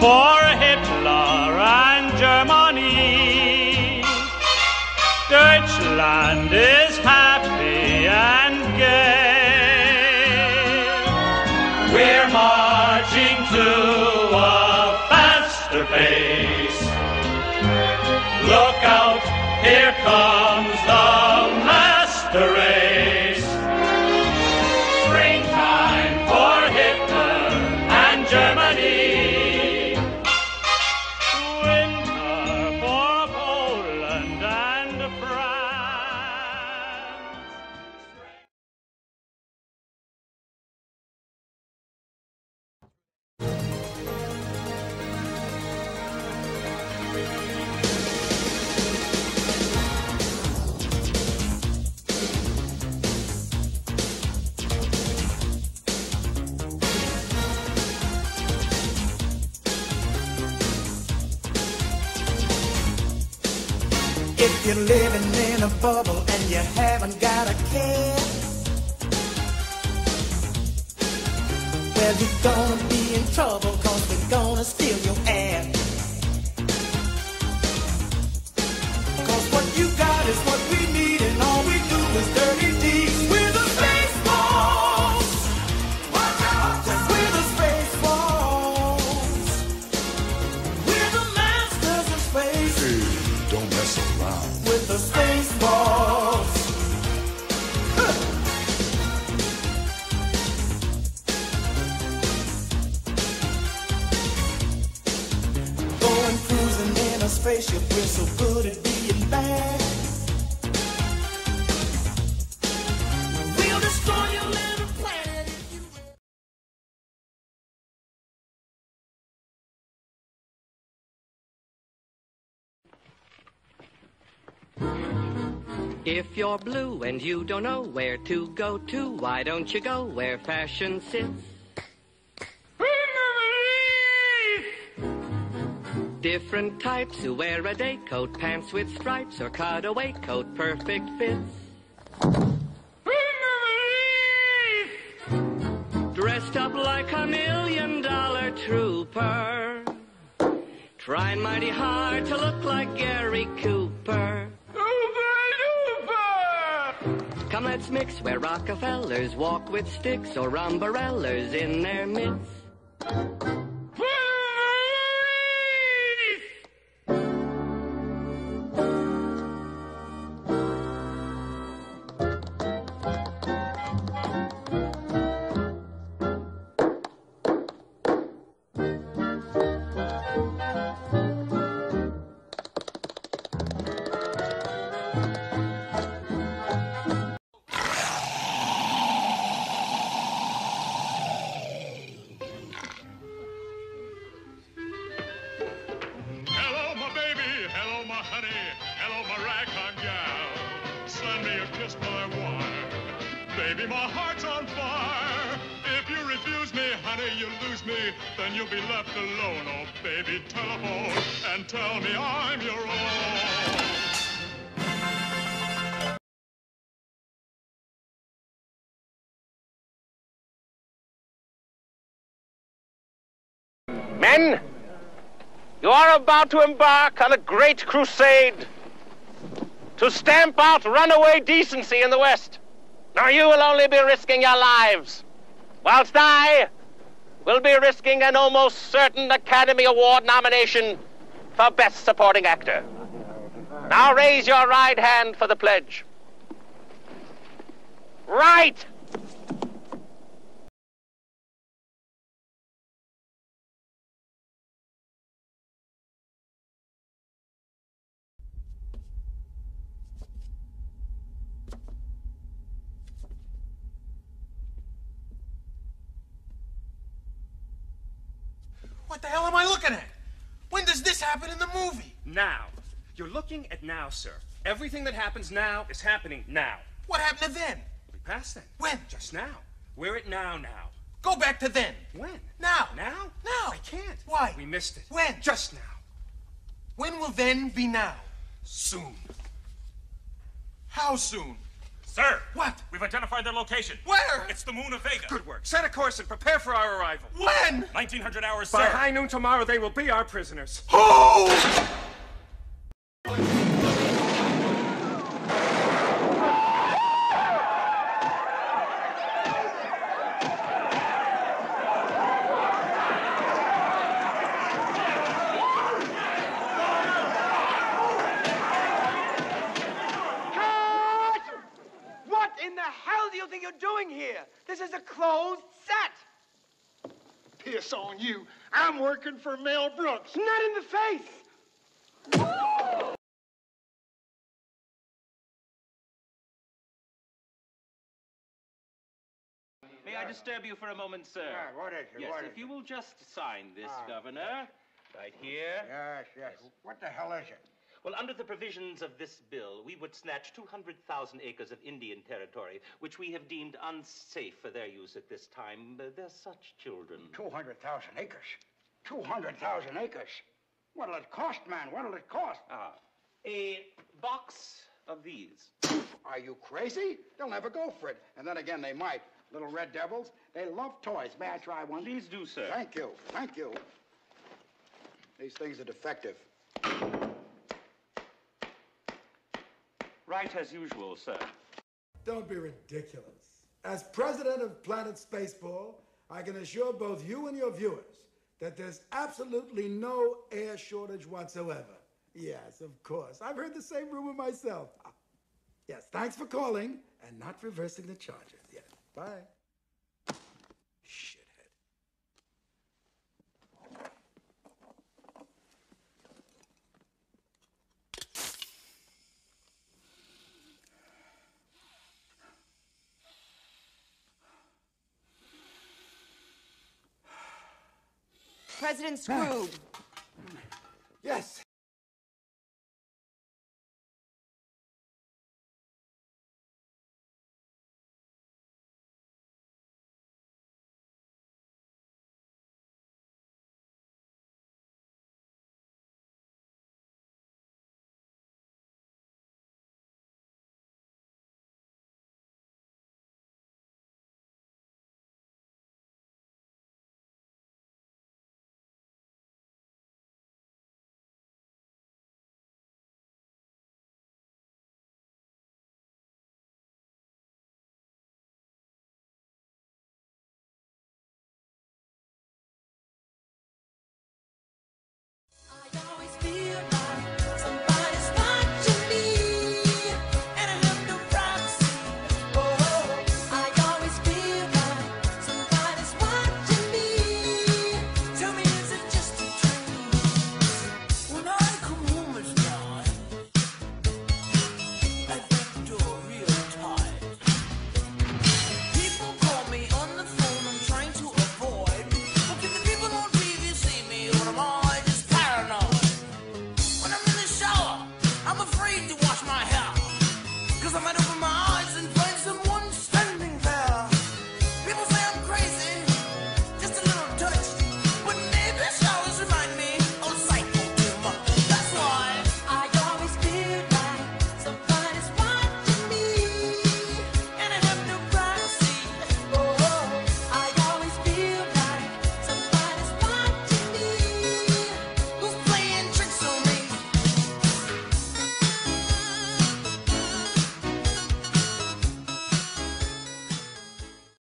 for Hitler and Germany. Deutschland is happy and gay. We're marching to a faster pace. Look out, here comes the master race. If you're living in a bubble and you haven't got a care, well, you're gonna be in trouble, 'cause we're gonna steal your air. 'Cause what you got is what we need, and all we do is dirty deeds. We're the spaceballs. Watch out! 'Cause we're the spaceballs. We're the masters of space. Hey. Don't mess around with the space balls. Going cruising in a spaceship, we're so good at being bad. We'll destroy your little planet if you... If you're blue and you don't know where to go to, why don't you go where fashion sits? Different types who wear a day coat, pants with stripes, or cutaway coat, perfect fits. Dressed up like a $1 million trooper, trying mighty hard to look like Gary Cooper. Come, let's mix where Rockefellers walk with sticks, or umbrellas in their midst. Baby, my heart's on fire. If you refuse me, honey, you lose me. Then you'll be left alone. Oh, baby, telephone and tell me I'm your own. Men, you are about to embark on a great crusade to stamp out runaway decency in the West. Now you will only be risking your lives, whilst I will be risking an almost certain Academy Award nomination for Best Supporting Actor. Now raise your right hand for the pledge. Right! What the hell am I looking at? When does this happen in the movie? Now. You're looking at now, sir. Everything that happens now is happening now. What happened to then? We passed then. When? Just now. We're at now. Go back to then. When? Now. Now? Now. I can't. Why? We missed it. When? Just now. When will then be now? Soon. How soon? Sir! What? We've identified their location. Where? It's the moon of Vega. Good work. Set a course and prepare for our arrival. When? 1900 hours, sir. By high noon tomorrow, they will be our prisoners. Who? This is a closed set. Piss on you. I'm working for Mel Brooks. Not in the face. Woo! May I disturb you for a moment, sir? Yeah, what is it? Yes, what is if you will just sign this, Governor. Right here. Yes, yes. What the hell is it? Well, under the provisions of this bill, we would snatch 200,000 acres of Indian territory, which we have deemed unsafe for their use at this time. They're such children. 200,000 acres? 200,000 acres? What'll it cost, man? What'll it cost? A box of these. Are you crazy? They'll never go for it. And then again, they might. Little red devils, they love toys. May I try one? Please do, sir. Thank you. Thank you. These things are defective. Right as usual, sir. Don't be ridiculous. As president of Planet Spaceball, I can assure both you and your viewers that there's absolutely no air shortage whatsoever. Yes, of course. I've heard the same rumor myself. Yes, thanks for calling and not reversing the charges. Yes, bye. President Scrooge. Yes.